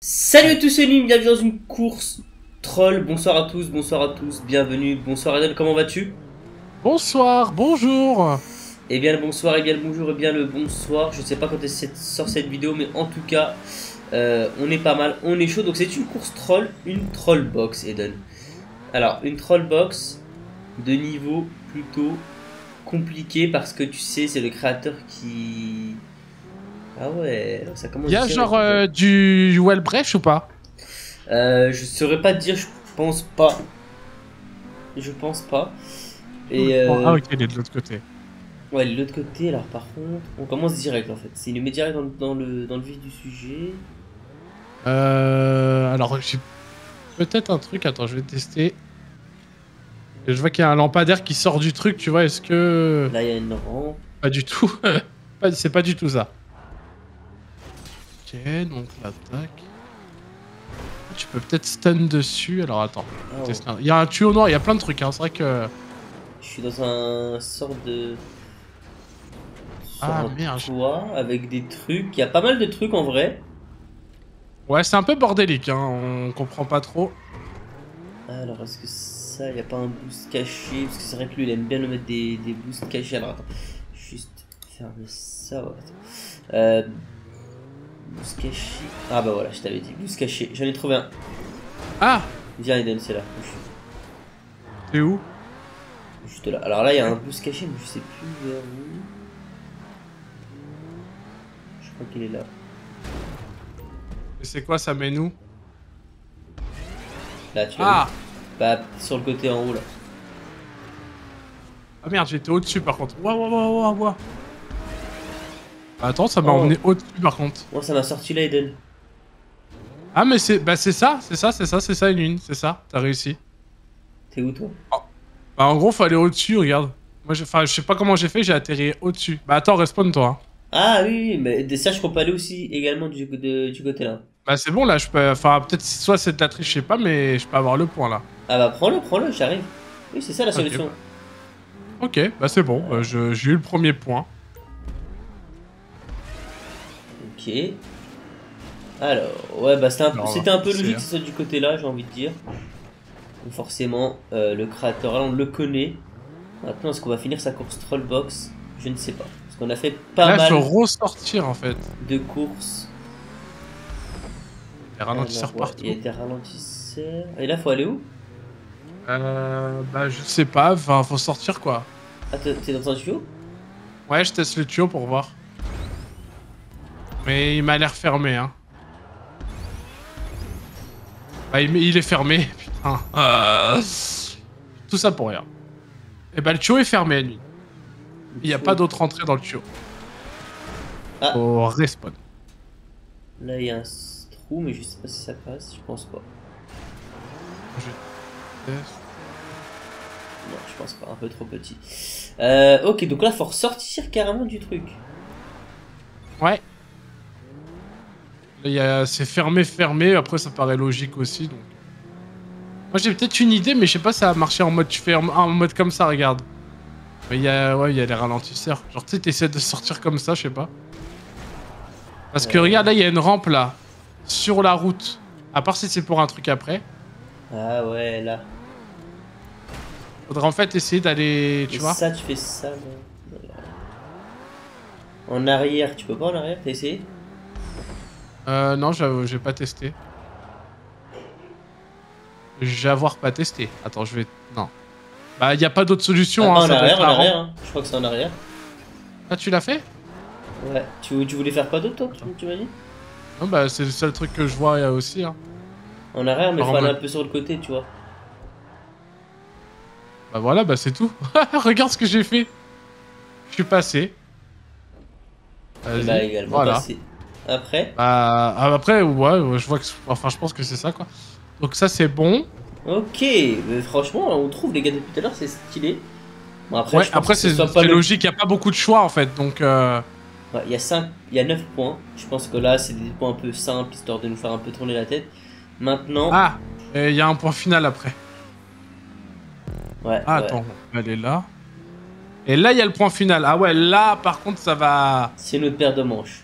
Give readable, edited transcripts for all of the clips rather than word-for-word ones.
Salut à tous et bienvenue dans une course troll. Bonsoir à tous, bienvenue, bonsoir Adèle, comment vas-tu? Bonsoir, bonjour. Et bien le bonsoir, et bien le bonjour, et bien le bonsoir. Je sais pas quand sort cette vidéo, mais en tout cas, on est pas mal, on est chaud. Donc c'est une course troll, une troll box, Eden. Alors, une troll box de niveau plutôt compliqué parce que tu sais, c'est le créateur qui... Ah ouais, ça commence. Il y a genre du Welbrecht ou pas? Je saurais pas te dire, je pense pas. Je pense pas. Et ah ok, il est de l'autre côté. Ouais, de l'autre côté, alors par contre, on commence direct en fait. C'est une médiaire dans le vif du sujet. Alors j'ai peut-être un truc, attends, je vais tester. Je vois qu'il y a un lampadaire qui sort du truc, tu vois, est-ce que... Là il y a une rampe. Pas du tout, c'est pas du tout ça. Ok, donc l'attaque. Tu peux peut-être stun dessus. Alors attends. Oh. Il y a un tuyau noir, il y a plein de trucs. Hein. C'est vrai que. Je suis dans un sort de. Ah merde. Toit avec des trucs. Il y a pas mal de trucs en vrai. Ouais, c'est un peu bordélique. Hein. On comprend pas trop. Alors est-ce que ça, il n'y a pas un boost caché? Parce que c'est vrai que lui, il aime bien le mettre des boosts cachés. Alors attends. Juste fermer ça. Ouais. Boost caché. Ah bah voilà, je t'avais dit. Boost caché. J'en ai trouvé un. Ah! Viens, Eden, c'est là. T'es où? Juste là. Alors là, il y a un boost caché, mais je sais plus vers où. Je crois qu'il est là. Mais c'est quoi, ça mène où? Là, tu l'as. Ah! Bah, sur le côté en haut, là. Ah merde, j'étais au-dessus, par contre. Waouh, waouh, waouh, waouh. Attends, ça m'a emmené au-dessus par contre. Moi, ça m'a sorti là, Eden. Ah, mais c'est bah, c'est ça, une lune, c'est ça, t'as réussi. T'es où toi? Oh. Bah, en gros, faut aller au-dessus, regarde. Moi, je sais pas comment j'ai fait, j'ai atterri au-dessus. Bah, attends, respawn toi. Hein. Ah, oui, mais ça, je crois pas aller aussi également du côté là. Bah, c'est bon là, je peux. Enfin, peut-être soit c'est de la triche, je sais pas, mais je peux avoir le point là. Ah, bah, prends-le, j'arrive. Oui, c'est ça la solution. Ok, bah, c'est bon, j'ai eu le premier point. Ok. Alors, ouais, bah c'était un peu logique que ce soit du côté là, j'ai envie de dire. Donc forcément, le créateur, là, on le connaît. Maintenant, est-ce qu'on va finir sa course Trollbox? Je ne sais pas. Parce qu'on a fait pas mal. Là, je vais ressortir en fait. De courses. Il y a des ralentisseurs partout. Il y a des ralentisseurs. Et là, faut aller où? Bah, je sais pas. Enfin, faut sortir quoi. Ah, t'es dans un tuyau? Ouais, je teste le tuyau pour voir. Mais il m'a l'air fermé, hein. Bah, il est fermé, putain. Tout ça pour rien. Et bah, le tuyau est fermé à nuit. Il n'y a pas d'autre entrée dans le tuyau. Ah. Faut respawn. Là, il y a un trou, mais je sais pas si ça passe. Je pense pas. Non, je pense pas. Un peu trop petit. Ok, donc là, faut ressortir carrément du truc. Ouais. C'est fermé, après ça paraît logique aussi. Donc. Moi j'ai peut-être une idée, mais je sais pas si ça a marché en mode, en mode comme ça, regarde. Mais il y a les ralentisseurs. Genre tu sais, t'essaies de sortir comme ça, je sais pas. Parce que regarde, là il y a une rampe là, sur la route. À part si c'est pour un truc après. Ah ouais, là. Faudrait en fait essayer d'aller, tu vois. Ça, tu fais ça. Bon. En arrière, tu peux pas en arrière, t'as essayé? Non, j'ai pas testé. Attends, non. Bah, y a pas d'autre solution. Ah, hein, en arrière. Hein. Je crois que c'est en arrière. Ah, tu l'as fait? Ouais. Tu voulais faire quoi d'autre, toi? Tu m'as dit? Non, bah, c'est le seul truc que je vois aussi. Hein. En arrière, mais faut aller un peu sur le côté, tu vois. Bah, voilà, bah, c'est tout. Regarde ce que j'ai fait. Je suis passé. Bah, également voilà. Passé. Après après, ouais, je vois que... Enfin, je pense que c'est ça, quoi. Donc ça, c'est bon. Ok, mais franchement, on trouve, les gars, depuis tout à l'heure, c'est stylé. Bon, après, ouais, après c'est logique, il n'y a pas beaucoup de choix, en fait, donc... Ouais, il y a 9 points. Je pense que là, c'est des points un peu simples, histoire de nous faire un peu tourner la tête. Maintenant... Ah, il y a un point final, après. Ouais, ah, ouais. Attends, elle est là. Et là, il y a le point final. Ah ouais, là, par contre, ça va... C'est notre paire de manches.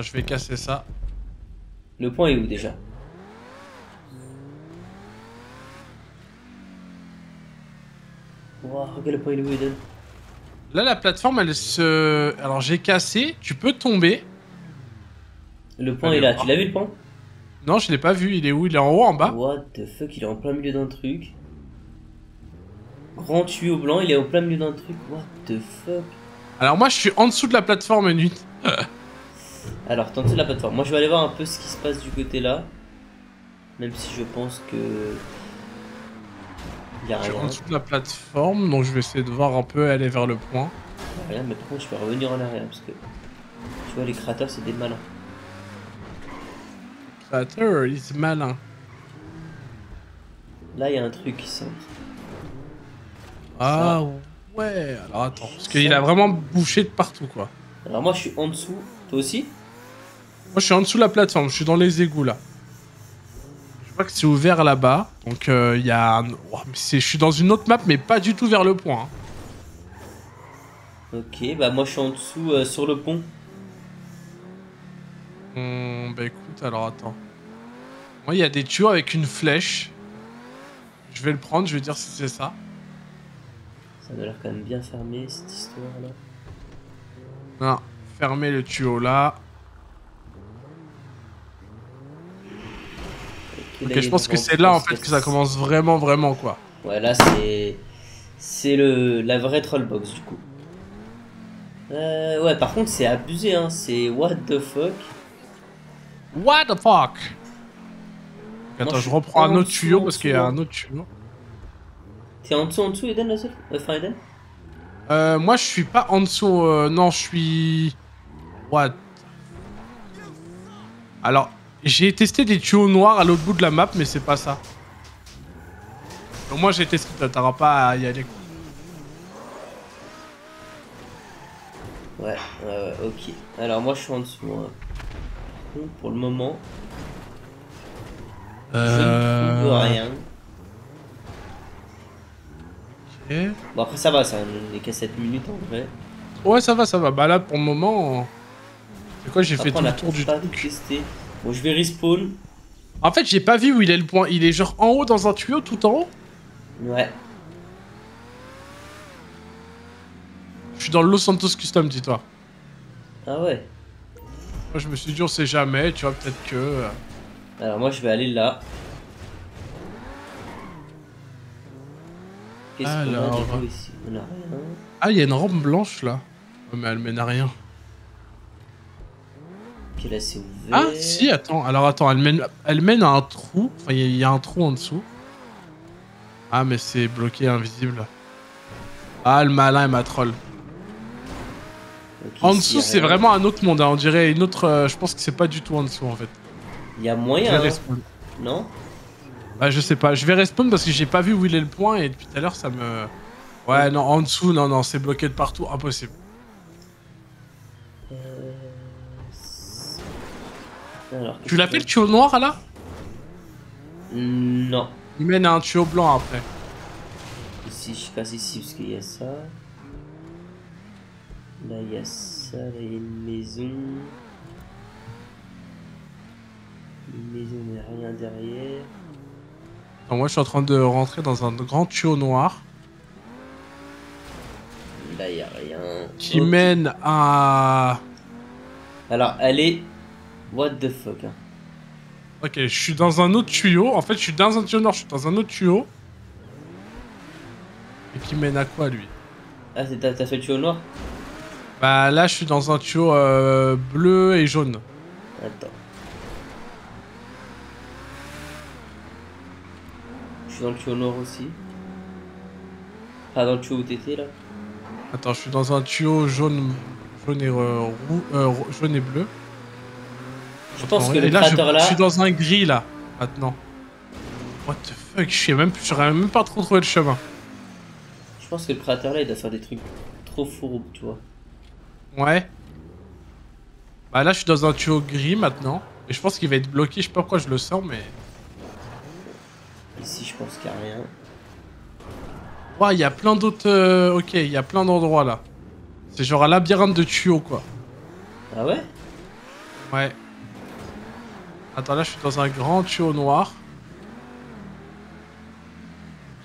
Je vais casser ça. Le point est où déjà? Wow, regarde le point il est où, Eden. Là, la plateforme, elle se... Alors, j'ai cassé, tu peux tomber. Le point est là, tu l'as vu le point? Non, je l'ai pas vu, il est où? Il est en haut, en bas? What the fuck, il est en plein milieu d'un truc. Grand tuyau blanc, il est au plein milieu d'un truc, what the fuck. Alors moi je suis en dessous de la plateforme nuit. Alors t'es en dessous de la plateforme, moi je vais aller voir un peu ce qui se passe du côté là. Même si je pense que... Il y a rien. Je suis en dessous de la plateforme, donc je vais essayer de voir un peu aller vers le point. Il y a rien, mais par contre je peux revenir en arrière parce que... Tu vois les créateurs c'est des malins. Les créateurs, ils sont malins. Là il y a un truc qui sort. Ah ouais, alors attends, parce qu'il a vraiment bouché de partout quoi. Alors moi je suis en dessous, toi aussi? Moi je suis en dessous de la plateforme, je suis dans les égouts là. Je vois que c'est ouvert là-bas, donc il y a... Oh, mais je suis dans une autre map mais pas du tout vers le point. Hein. Ok, bah moi je suis en dessous sur le pont. Bah écoute, alors attends. Moi il y a des tuyaux avec une flèche. Je vais le prendre, je vais dire si c'est ça. Ça a l'air quand même bien fermé cette histoire là. Non, fermez le tuyau là. Ok, là, je pense que c'est là en fait que ça commence vraiment quoi. Ouais, là c'est. C'est la vraie trollbox du coup. Ouais, par contre c'est abusé hein, c'est what the fuck. What the fuck. Attends, moi, je reprends un autre tuyau parce qu'il y a un autre tuyau. T'es en dessous, Eden, là, seul? Enfin, Eden? Moi, je suis pas en dessous, non, je suis... What? Alors, j'ai testé des tuyaux noirs à l'autre bout de la map, mais c'est pas ça. Donc moi, j'ai testé, t'auras pas à y aller. Ouais, ok. Alors, moi, je suis en dessous, hein. Pour le moment... Je ne trouve rien. Bon après ça va, ça n'est qu'à 7 minutes en vrai. Ouais ça va, ça va. Bah là pour le moment... C'est quoi j'ai fait tout le tour du truc. Bon je vais respawn. En fait j'ai pas vu où il est le point, il est genre en haut dans un tuyau tout en haut. Ouais. Je suis dans le Los Santos Custom dis-toi. Ah ouais. Moi je me suis dit on sait jamais, tu vois peut-être que... Alors moi je vais aller là. Alors... Ah, il y a une rampe blanche là. Mais elle mène à rien. Puis là, c'est ouvert. Ah, si, attends. Alors, attends, elle mène à un trou. Enfin, il y a un trou en dessous. Ah, mais c'est bloqué, invisible. Ah, le malin, il m'a troll. Okay, en dessous, c'est vraiment un autre monde. Hein. On dirait une autre. Je pense que c'est pas du tout en dessous en fait. Il y a moyen. Hein. Non? Bah je sais pas, je vais respawn parce que j'ai pas vu où il est le point et depuis tout à l'heure ça me... Ouais non, en dessous, non, c'est bloqué de partout, impossible. Alors, tu l'as fait le tuyau noir là? Non. Il mène à un tuyau blanc après. Ici, je passe ici parce qu'il y a ça. Là il y a ça, là il y a une maison. Une maison mais rien derrière. Non, moi je suis en train de rentrer dans un grand tuyau noir. Là y a rien. Qui mène à... Alors elle est... What the fuck. Hein. Ok, je suis dans un autre tuyau. En fait je suis dans un tuyau noir, je suis dans un autre tuyau. Et qui mène à quoi lui? Ah c'est t'as fait le tuyau noir? Bah là je suis dans un tuyau bleu et jaune. Attends. Je suis dans le tuyau noir aussi. Pas dans le tuyau où t'étais là. Attends, je suis dans un tuyau jaune et bleu. Je pense que le créateur là... Je suis dans un gris là, maintenant. What the fuck, j'aurais même pas trop trouvé le chemin. Je pense que le créateur là, il doit faire des trucs trop fourbes, tu vois. Ouais. Bah là, je suis dans un tuyau gris maintenant. Et je pense qu'il va être bloqué, je sais pas pourquoi je le sens, mais... Ici, je pense qu'il n'y a rien. Ouah, il y a plein d'autres... Ok, il y a plein d'endroits, là. C'est genre un labyrinthe de tuyaux, quoi. Ah ouais? Ouais. Attends, là je suis dans un grand tuyau noir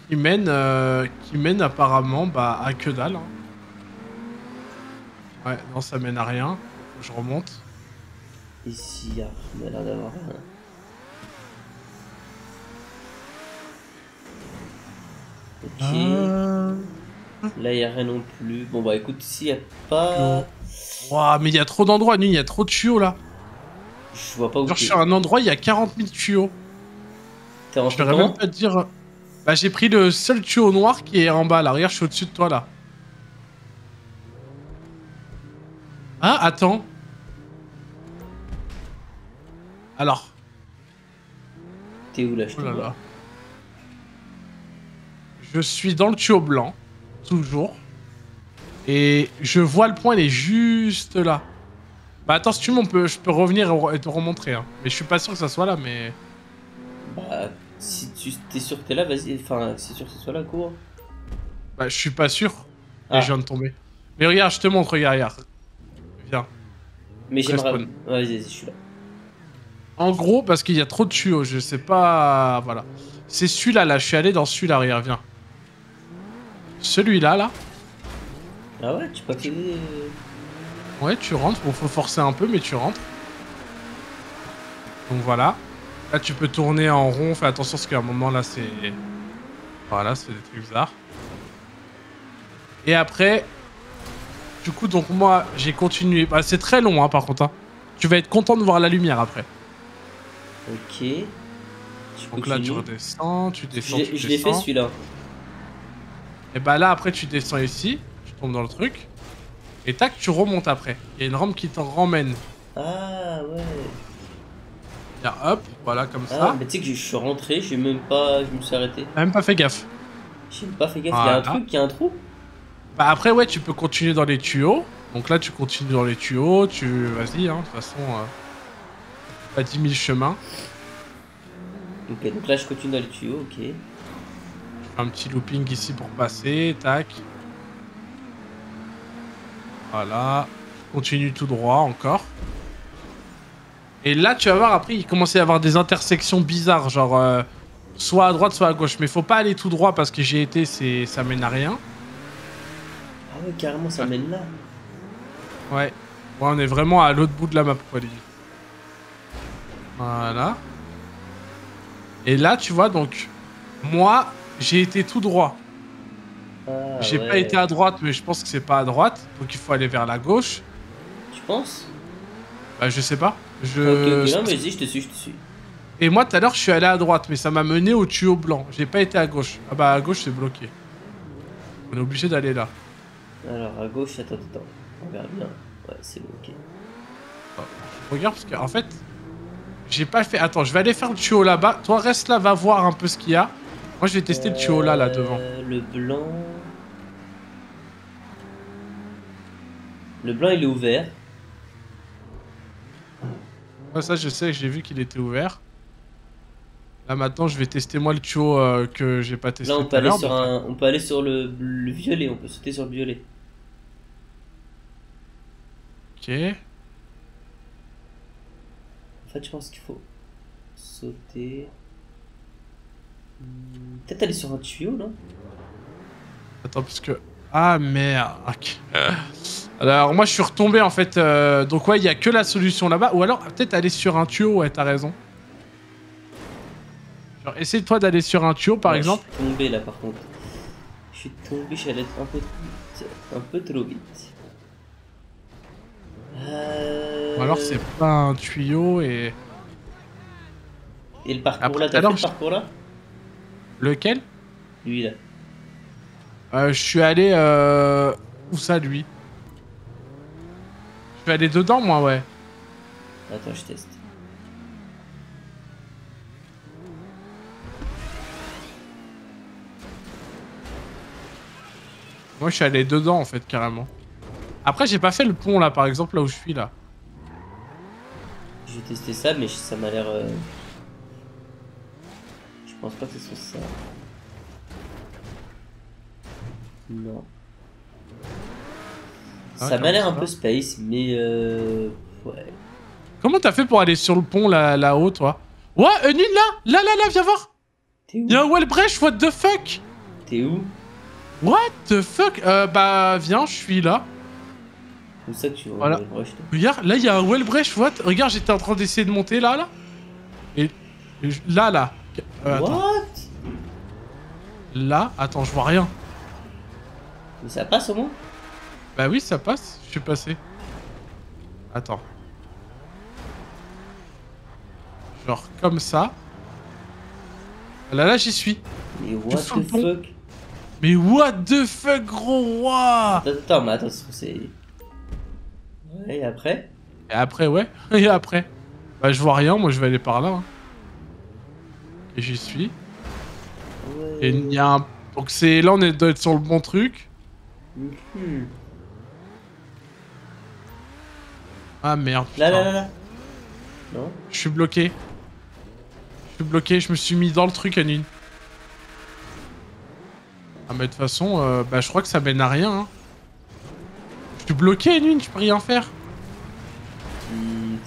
qui mène apparemment bah, à que dalle. Hein. Ouais, non, ça mène à rien. Je remonte. Ici, il y a l'air d'avoir rien. Hein. Ok. Là, il n'y a rien non plus. Bon, bah écoute, s'il n'y a pas. Waouh, mais il y a trop d'endroits, il y a trop de tuyaux là. Je vois pas où. Genre, je suis à un endroit, il y a 40 000 tuyaux. T'es en train de. Je devrais même pas te dire. Bah, j'ai pris le seul tuyau noir qui est en bas là. Regarde, je suis au-dessus de toi là. Ah, attends. Alors. T'es où là, je te vois. Je suis dans le tuyau blanc. Toujours. Et je vois le point, il est juste là. Bah attends, si tu veux, je peux revenir et te remontrer. Hein. Mais je suis pas sûr que ça soit là, mais... Bah, si tu t'es sûr que t'es là, vas-y. Enfin, si t'es sûr que ce soit là, cours. Bah, je suis pas sûr. Ah. Et je viens de tomber. Mais regarde, je te montre, regarde. Viens. Mais j'aimerais... Ouais, vas-y, je suis là. En gros, parce qu'il y a trop de tuyaux, je sais pas... Voilà. C'est celui-là, là. Je suis allé dans celui-là, regarde, viens. Celui-là, là. Ah ouais, tu peux activer... Ouais, tu rentres. Bon, faut forcer un peu, mais tu rentres. Donc voilà. Là, tu peux tourner en rond. Fais attention, parce qu'à un moment, là, c'est... Voilà, c'est des trucs bizarres. Et après... Du coup, donc moi, j'ai continué. Bah, c'est très long, hein, par contre. Hein. Tu vas être content de voir la lumière, après. Ok. Donc là, tu redescends, tu descends. Je l'ai fait, celui-là. Et bah là, après, tu descends ici. Tu tombes dans le truc. Et tac, tu remontes après. Il y a une rampe qui t'en ramène. Ah ouais. Là, hop, voilà comme ça. Ah mais tu sais que je suis rentré, j'ai même pas, je me suis arrêté. T'as même pas fait gaffe. J'ai même pas fait gaffe. Voilà. Il y a un truc, il y a un trou. Bah après ouais, tu peux continuer dans les tuyaux. Donc là, tu continues dans les tuyaux, tu, vas-y, hein, de toute façon, pas 10 000 chemins. Ok, donc là, je continue dans les tuyaux, ok. Un petit looping ici pour passer, tac. Voilà, continue tout droit encore. Et là, tu vas voir, après, il commençait à y avoir des intersections bizarres, genre soit à droite, soit à gauche. Mais faut pas aller tout droit parce que j'ai été, ça mène à rien. Ah ouais, carrément, ça mène là. Ouais, ouais, on est vraiment à l'autre bout de la map, quoi, les gars. Voilà. Et là, tu vois, donc, moi, j'ai été tout droit. Ah, j'ai pas été à droite, mais je pense que c'est pas à droite, donc il faut aller vers la gauche. Tu penses? Bah je sais pas. Ok, non, mais vas-y, je te suis. Et moi tout à l'heure je suis allé à droite, mais ça m'a mené au tuyau blanc. J'ai pas été à gauche. Ah bah à gauche c'est bloqué. On est obligé d'aller là. Alors à gauche, attends. On verra bien. Ouais, c'est bloqué. Bah, regarde parce qu'en fait, j'ai pas fait. Attends, je vais aller faire le tuyau là-bas. Toi reste là, va voir un peu ce qu'il y a. Moi je vais tester le tuyau là devant. Le blanc. Le blanc il est ouvert. Ouais, ça je sais, j'ai vu qu'il était ouvert. Là maintenant je vais tester moi le tuyau que j'ai pas testé. Là on peut aller sur un... on peut aller sur le violet, on peut sauter sur le violet. Ok. En fait je pense qu'il faut sauter. Peut-être aller sur un tuyau là. Attends parce que... Ah merde, okay. Alors moi je suis retombé en fait, donc ouais il n'y a que la solution là-bas, ou alors peut-être aller sur un tuyau, ouais t'as raison. Genre essaye toi d'aller sur un tuyau par exemple. Je suis tombé là par contre. Je suis tombé, j'allais être un peu trop vite. Ou alors c'est pas un tuyau et... Et le parcours après, là, t'as fait le parcours là? Lequel? Lui là. Je suis allé... Où ça, lui? Je suis allé dedans, moi, ouais. Attends, je teste. Moi, je suis allé dedans, en fait, carrément. Après, j'ai pas fait le pont, là, par exemple, là où je suis, là. J'ai testé ça, mais ça m'a l'air... Je pense pas que ce soit ça. Non. Ah, ça m'a l'air un peu space, mais ouais. Comment t'as fait pour aller sur le pont là-haut, toi? Ouais, une île là, là, viens voir. Y'a un Wellbrecht, what the fuck? T'es où? What the fuck? Bah, viens, je suis là. Comme ça, tu vois voilà. Wellbrecht. Regarde, là, y'a un Wellbrecht, what? Regarde, j'étais en train d'essayer de monter là. Et là. What? Là, attends, je vois rien. Mais ça passe au moins? Bah oui, ça passe, je suis passé. Attends. Genre comme ça. Là, j'y suis. Mais what the fuck? Mais what the fuck, gros? Wow. Attends, mais attends, c'est... Ouais, et après? Et après, ouais. Et après? Bah, je vois rien, moi, je vais aller par là. Hein. Et j'y suis. Ouais. Et il y a un... Donc c'est... Là, on doit être sur le bon truc. Ah, merde. Putain. Là. Non. Je suis bloqué. Je me suis mis dans le truc, Anine. Ah, mais de toute façon, bah, je crois que ça mène à rien. Hein. Je suis bloqué, Anine, je peux rien faire.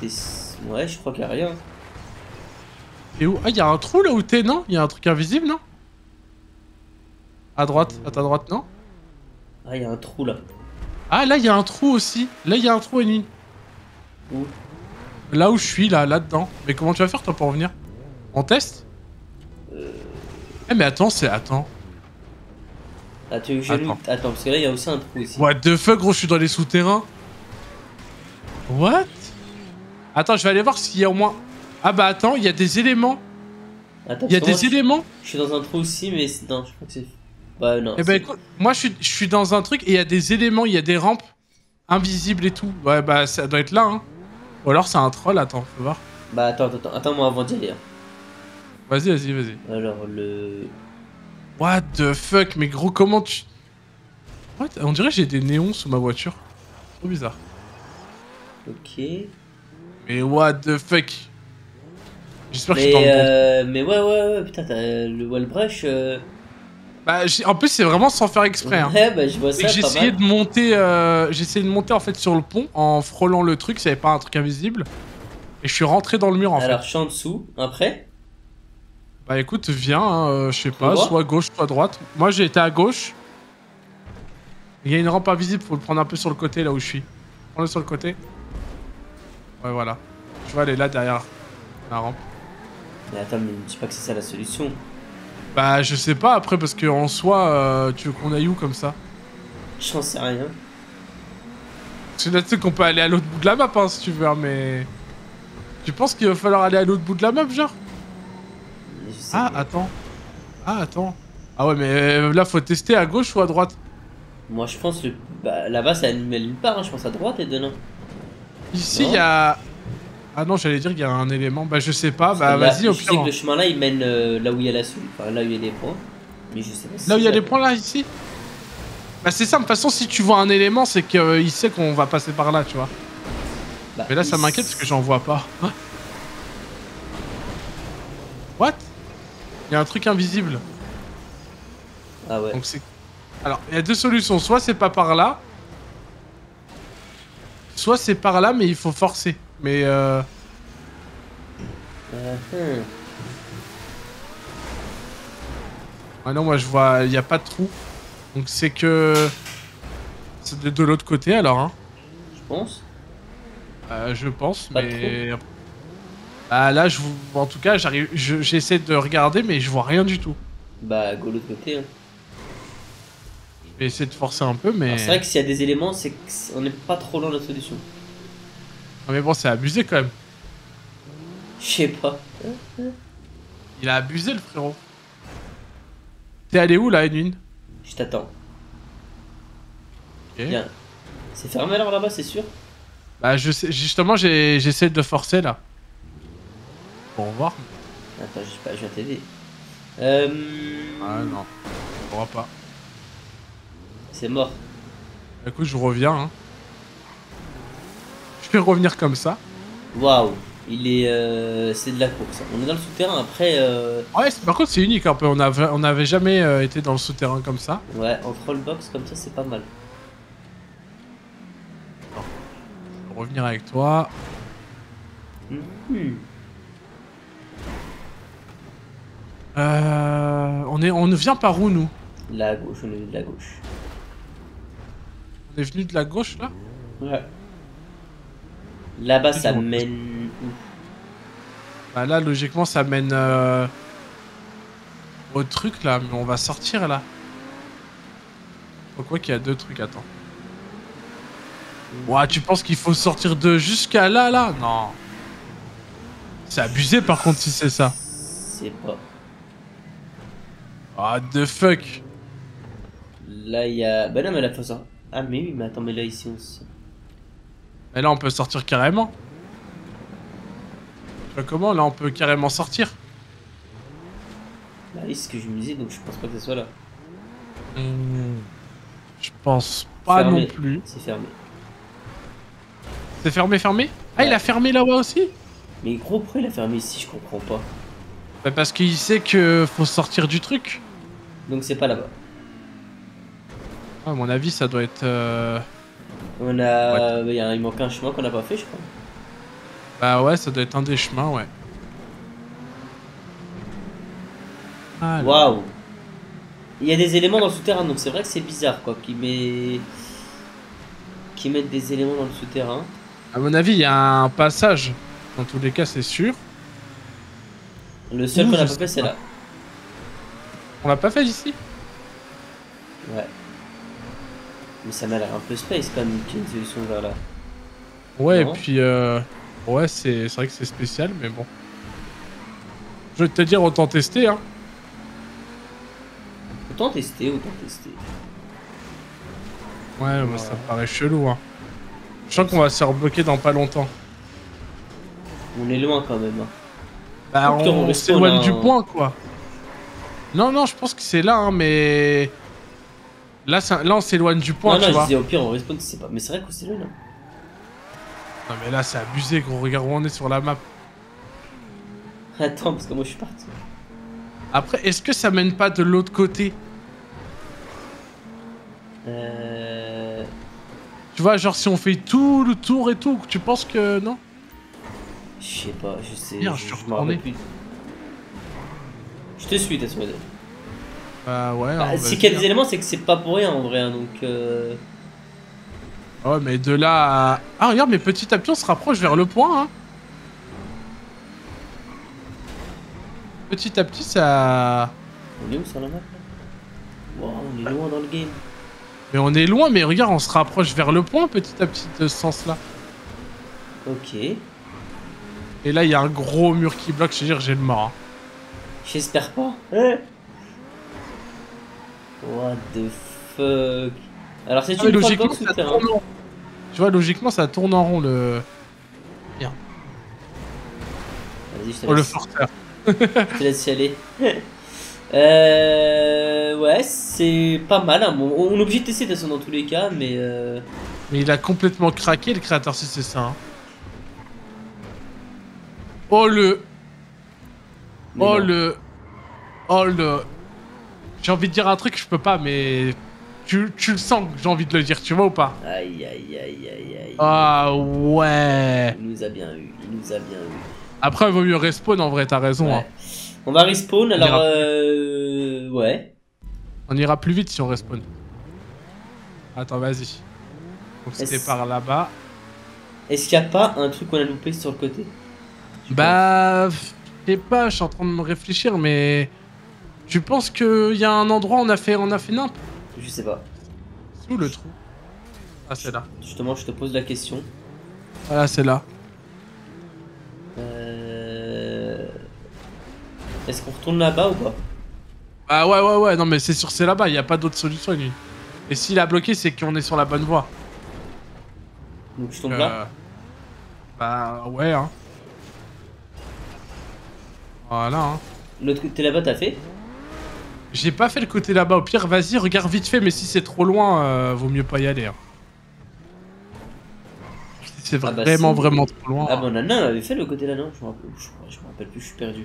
Ouais, je crois qu'il n'y a rien. Et où? Ah, il y a un trou là où t'es, non? Il y a un truc invisible, non? À droite, à ta droite, non? Ah, il y a un trou là. Ah, là, il y a un trou aussi. Là, il y a un trou, Anine. Où? Là où je suis, là-dedans. Mais comment tu vas faire, toi, pour revenir? On teste? Eh, mais attends, c'est... Attends. Ah, tu veux que je lutte? Attends, parce que là, il y a aussi un trou ici. What the fuck, gros, je suis dans les souterrains. What? Attends, je vais aller voir s'il y a au moins... Ah bah attends, il y a des éléments. Attends, il y a des éléments. Je suis dans un trou aussi, mais... Non, je crois que c'est... Bah non. Eh bah écoute, moi, je suis dans un truc et il y a des éléments, il y a des rampes invisibles et tout. Ouais, bah ça doit être là, hein. Ou alors c'est un troll, attends, faut voir. Bah attends, moi avant d'y aller. Vas-y. Alors le... What the fuck, mais gros, comment tu... What? On dirait que j'ai des néons sous ma voiture. Trop bizarre. Ok. Mais what the fuck. J'espère que je t'en compte. Mais ouais, putain, t'as le Wellbrecht... Bah, en plus, c'est vraiment sans faire exprès. Hein. Ouais, bah, je vois ça. J'ai essayé de monter en fait sur le pont en frôlant le truc, ça avait pas un truc invisible. Et je suis rentré dans le mur en fait. Alors, je suis en dessous, après. Bah, écoute, viens, hein, je sais pas, soit gauche, soit droite. Moi, j'ai été à gauche. Il y a une rampe invisible, faut le prendre un peu sur le côté là où je suis. Prends-le sur le côté. Ouais, voilà. Tu vois, elle est là derrière la rampe. Mais attends, mais je sais pas que c'est ça la solution. Bah je sais pas après parce que en soi tu veux qu'on aille où comme ça? J'en sais rien. C'est là tu sais qu'on peut aller à l'autre bout de la map hein, si tu veux hein, mais... Tu penses qu'il va falloir aller à l'autre bout de la map genre? Ah bien. Attends. Ah attends. Ah ouais mais là faut tester à gauche ou à droite? Moi je pense que bah, là-bas ça mène nulle part hein. Je pense à droite et de là. Ici il y a... Ah non, j'allais dire qu'il y a un élément. Bah, je sais pas. Bah, vas-y, au pire. Je sais que le chemin là, il mène là où il y a la soupe. Enfin, là où il y a des points. Mais je sais pas si. Là où il y a des points, là, ici? Bah, c'est ça. De toute façon, si tu vois un élément, c'est qu'il sait qu'on va passer par là, tu vois. Bah, mais là, ça m'inquiète parce que j'en vois pas. What? Il y a un truc invisible. Ah ouais. Donc, c'est. Alors, il y a deux solutions. Soit c'est pas par là. Soit c'est par là, mais il faut forcer. Mais Ah non, moi je vois, il n'y a pas de trou. Donc c'est que... C'est de l'autre côté alors, hein. Je pense. Je pense, pas mais... Ah là, je... en tout cas, j'essaie de regarder, mais je vois rien du tout. Bah, go l'autre côté, hein. Je vais essayer de forcer un peu, mais... C'est vrai que s'il y a des éléments, c'est qu'on n'est pas trop loin de la solution. Non mais bon, c'est abusé quand même. Je sais pas. Il a abusé le frérot. T'es allé où là, Edwin? Je t'attends. Ok. Bien. C'est fermé alors là-bas, c'est sûr? Bah je sais, justement j'essaie de forcer là. Pour voir. Attends, je sais pas, je vais t'aider. Ah non, on pourra pas. C'est mort. Du coup, je reviens hein. Je peux revenir comme ça. Waouh, il est, c'est de la course. On est dans le souterrain après. Ouais, par contre c'est unique un peu. On n'avait jamais été dans le souterrain comme ça. Ouais, en troll box comme ça c'est pas mal. Je vais revenir avec toi. On vient par où, nous? La gauche, on est venu de la gauche. On est venu de la gauche, là? Ouais. Là-bas, ça mène où? Bah là, logiquement, ça mène au truc, là. Mais on va sortir, là. Pourquoi qu'il y a deux trucs? Attends. Ouah, tu penses qu'il faut sortir de jusqu'à là, là? Non. C'est abusé, par contre, si c'est ça. C'est pas. Ah, the fuck. Là, il y a... Bah non, mais là, faut sortir. Ah, mais oui, mais attends, mais là, ici, on se... Mais là, on peut sortir carrément. Je sais pas comment, là, on peut carrément sortir. Bah oui, c'est ce que je me disais, donc je pense pas que ce soit là. Je pense pas non plus. C'est fermé. C'est fermé, fermé? Ah, ouais. Il a fermé là-bas aussi? Mais gros, pourquoi il a fermé ici? Je comprends pas. Bah parce qu'il sait que faut sortir du truc. Donc c'est pas là-bas. Ah, à mon avis, ça doit être... On a... Ouais. Il manque un chemin qu'on n'a pas fait, je crois. Bah ouais, ça doit être un des chemins, ouais. Waouh. Il y a des éléments dans le souterrain, donc c'est vrai que c'est bizarre, quoi, qu'ils mettent des éléments dans le souterrain. À mon avis, il y a un passage. Dans tous les cas, c'est sûr. Le seul qu'on a pas fait, c'est là. On l'a pas fait ici? Ouais. Mais ça m'a l'air un peu space quand même, une solution vers là. Ouais, et puis ouais, c'est vrai que c'est spécial, mais bon. Je vais te dire, autant tester, hein. Autant tester, autant tester. Ouais, moi, ça me paraît chelou, hein. Je sens qu'on va se rebloquer dans pas longtemps. On est loin quand même, hein. Bah, on s'éloigne du point, quoi. Non, non, je pense que c'est là, hein, mais... Là, on s'éloigne du point, tu vois. Je disais, au pire, on respawn, c'est pas... Mais c'est vrai qu'on s'éloigne, hein. Non, mais là, c'est abusé, gros. Regarde où on est sur la map. Attends, parce que moi, je suis parti. Après, est-ce que ça mène pas de l'autre côté? Tu vois, genre, si on fait tout le tour et tout, tu penses que... Non? Je sais pas, je sais. Bien, je suis retourné. Je te suis, t'as ce modèle. Bah ouais. Bah, si qu'il y a des éléments, c'est que c'est pas pour rien en vrai, hein, donc. Ouais, mais de là à... Ah, regarde, mais petit à petit, on se rapproche vers le point, hein. Petit à petit, ça. On est où sur la map là? Wow, on est loin dans le game. Mais on est loin, mais regarde, on se rapproche vers le point petit à petit de ce sens-là. Ok. Et là, il y a un gros mur qui bloque, je veux dire, j'ai le mort. Hein. J'espère pas. What the fuck. Alors, c'est une logiquement, ça tourne en rond. Tu vois, logiquement, ça tourne en rond, le... Bien. Vas-y, je te laisse. Oh, le forceur. Je te laisse y aller. Ouais, c'est pas mal. Hein. Bon, on est obligé de tester, de toute façon, dans tous les cas, mais... Mais il a complètement craqué, le créateur, si c'est ça, hein. Oh le... Oh le... Oh le... J'ai envie de dire un truc, je peux pas, mais... Tu le sens que j'ai envie de le dire, tu vois ou pas? Aïe, aïe, aïe, aïe, aïe... Ah ouais... Il nous a bien eu, il nous a bien eu. Après, il vaut mieux respawn, en vrai, t'as raison. Ouais. Hein. On va respawn, alors... Ouais. On ira plus vite si on respawn. Attends, vas-y. Donc c'était par là-bas. Est-ce qu'il n'y a pas un truc qu'on a loupé sur le côté? Bah, je sais pas, je suis en train de me réfléchir, mais tu penses qu'il y a un endroit où on a fait nimp? Je sais pas. C'est où le trou? Ah, c'est là. Justement, je te pose la question. Ah, c'est là. Est-ce qu'on retourne là-bas ou pas? Ah ouais, non mais c'est sûr, c'est là-bas, il n'y a pas d'autre solution, lui. Et s'il a bloqué, c'est qu'on est sur la bonne voie. Donc je tombe là? Bah ouais, hein. Voilà, hein. L'autre côté là-bas, t'as fait? J'ai pas fait le côté là-bas. Au pire, vas-y, regarde vite fait, mais si c'est trop loin, vaut mieux pas y aller. Hein. Si c'est vraiment, vraiment trop loin. Ah bah non, on avait fait le côté là, non? Je me rappelle plus, je suis perdu.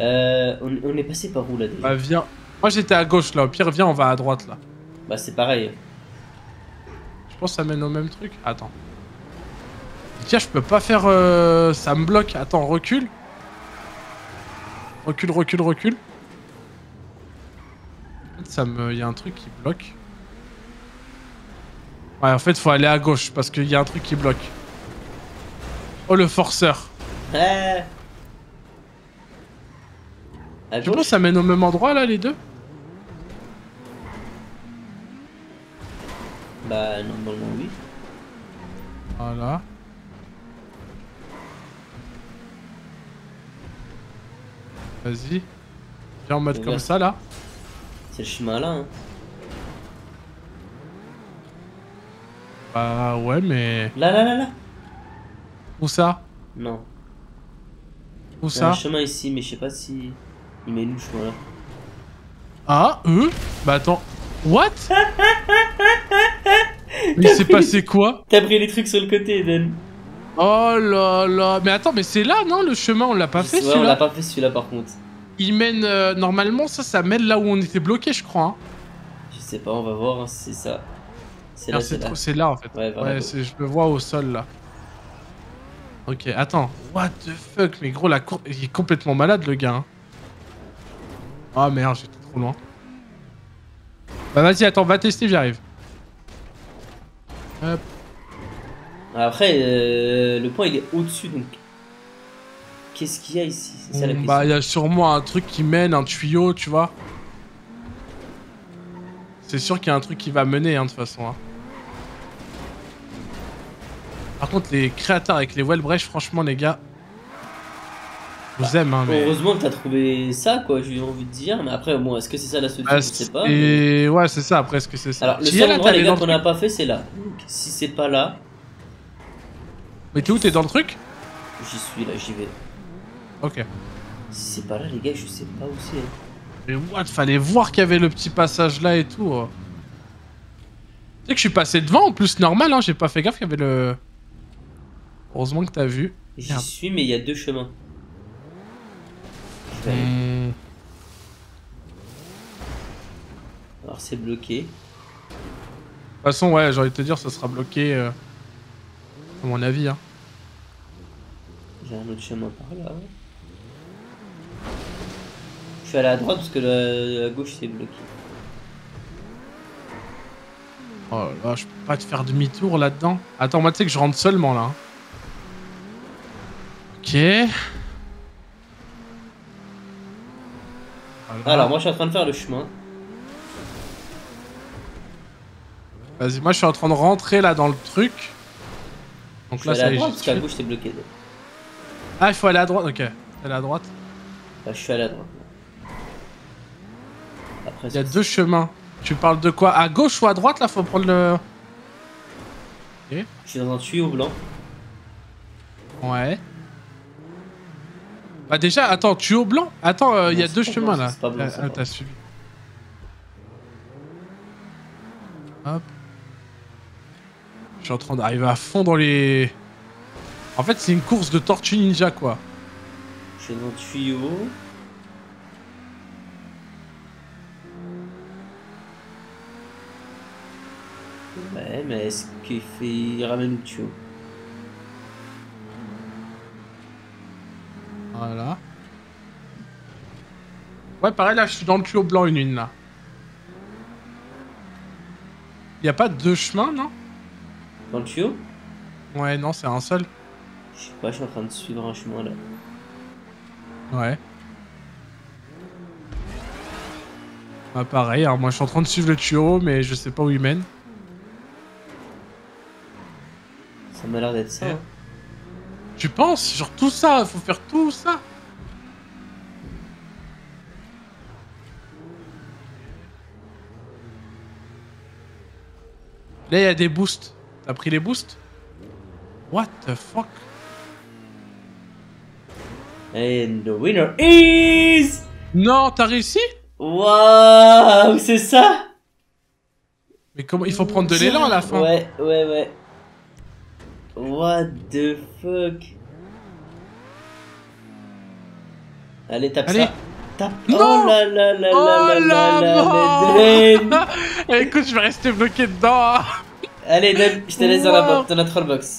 On est passé par où là déjà? Bah viens. Moi j'étais à gauche là, au pire, viens, on va à droite là. Bah c'est pareil. Je pense que ça mène au même truc. Attends. Tiens, je peux pas faire... ça me bloque. Attends, recule. Recule, recule, recule. En fait, ça me... Il y a un truc qui bloque. Ouais, en fait, faut aller à gauche parce qu'il y a un truc qui bloque. Oh, le forceur. Ouais. Je pense que ça mène au même endroit, là, les deux. Bah, normalement, oui. Voilà. Vas-y. Viens en mode comme ça, là. C'est le chemin, là, hein. Bah, ouais, mais... Là, là, là, là. Où ça? Non. Où ça? Il y a un chemin ici, mais je sais pas si... Il met une chemin, là. Ah, eux? Bah, attends. What? Mais il s'est passé quoi? T'as pris les trucs sur le côté, Eden. Oh là là. Mais attends, mais c'est là, non? Le chemin, on l'a pas fait, celui-là? On l'a pas fait, celui-là, par contre. Il mène... normalement, ça mène là où on était bloqué, je crois. Hein. Je sais pas, on va voir, hein, si c'est ça. C'est là, c'est là, en fait. Ouais, ouais, je le vois au sol, là. Ok, attends. What the fuck? Mais gros, la cour... Il est complètement malade, le gars. Hein. Ah oh, merde, j'étais trop loin. Bah vas-y, attends, va tester, j'arrive. Hop. Après, le point il est au-dessus, donc... Qu'est-ce qu'il y a ici? C'est ça la question. Bah, il y a sûrement un truc qui mène, un tuyau, tu vois. C'est sûr qu'il y a un truc qui va mener, hein, de toute façon. Hein. Par contre, les créateurs avec les Wellbrecht, franchement, les gars... Bah, je vous aime, hein, mais... Heureusement que t'as trouvé ça, quoi, j'ai envie de dire, mais après, bon, est-ce que c'est ça la solution? Je sais pas. Et mais... ouais, c'est ça, après, est-ce que c'est ça? Alors, le seul endroit, les gars, qu'on n'a pas fait, c'est là. Donc, si c'est pas là... Mais t'es où? T'es dans le truc? J'y suis, là, j'y vais. Ok. Si c'est pas là, les gars, je sais pas où c'est. Mais what? Fallait voir qu'il y avait le petit passage là et tout. Tu sais que je suis passé devant, en plus, normal, hein, j'ai pas fait gaffe qu'il y avait le... Heureusement que t'as vu. J'y suis, mais il y a deux chemins. Mmh. Alors c'est bloqué. De toute façon, ouais, j'ai envie de te dire, ça sera bloqué, à mon avis. Hein. J'ai un autre chemin par là. Ouais. Je suis allé à droite parce que la gauche c'est bloqué. Oh là, je peux pas te faire demi-tour là-dedans. Attends, moi tu sais que je rentre seulement là. Ok. Alors moi je suis en train de faire le chemin. Vas-y, moi je suis en train de rentrer là dans le truc. Donc là c'est à droite parce qu'à gauche t'es bloqué. Ah, il faut aller à droite, ok. Aller à droite. Bah, je suis allé à droite. Après, il y a deux chemins. Tu parles de quoi? À gauche ou à droite là? Faut prendre le... Okay. Je suis dans un tuyau blanc. Ouais. Bah déjà, attends, tuyau blanc? Attends, il y a deux chemins là. Pas blanc, ah, t'as suivi. Hop. Je suis en train d'arriver à fond dans les... En fait, c'est une course de tortue ninja, quoi. Je suis dans le tuyau. Ouais, mais est-ce qu'il fait... Il ramène le tuyau. Voilà. Ouais, pareil, là, je suis dans le tuyau blanc, une là. Y a pas deux chemins, non? Dans le tuyau? Ouais, non, c'est un seul. Je sais pas, je suis en train de suivre un chemin, là. Ouais. Bah, pareil, alors moi, je suis en train de suivre le tuyau, mais je sais pas où il mène. Ça m'a l'air d'être ça, ouais. Hein. Tu penses? Sur tout ça, faut faire tout ça. Là, il y a des boosts. T'as pris les boosts? What the fuck? And the winner is... Non, t'as réussi? Waouh, c'est ça? Mais comment? Il faut prendre de l'élan à la fin. Ouais, ouais, ouais. What the fuck? Allez, tape. Allez. Ça. Tape. Non. Oh la la la la la la. Écoute, je vais rester bloqué dedans. Allez, je te laisse dans la box, dans notre rollbox.